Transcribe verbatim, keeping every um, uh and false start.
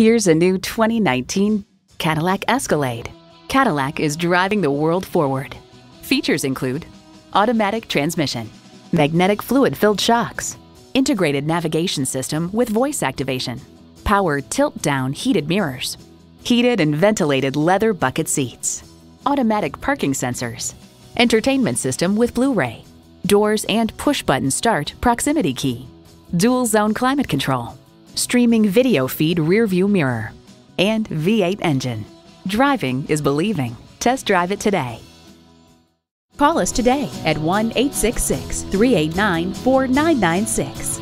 Here's a new twenty nineteen Cadillac Escalade. Cadillac is driving the world forward. Features include automatic transmission, magnetic fluid-filled shocks, integrated navigation system with voice activation, power tilt-down heated mirrors, heated and ventilated leather bucket seats, automatic parking sensors, entertainment system with Blu-ray, doors and push-button start proximity key, dual-zone climate control, streaming video feed rear-view mirror, and V eight engine. Driving is believing. Test drive it today. Call us today at one eight six six, three eight nine, four nine nine six.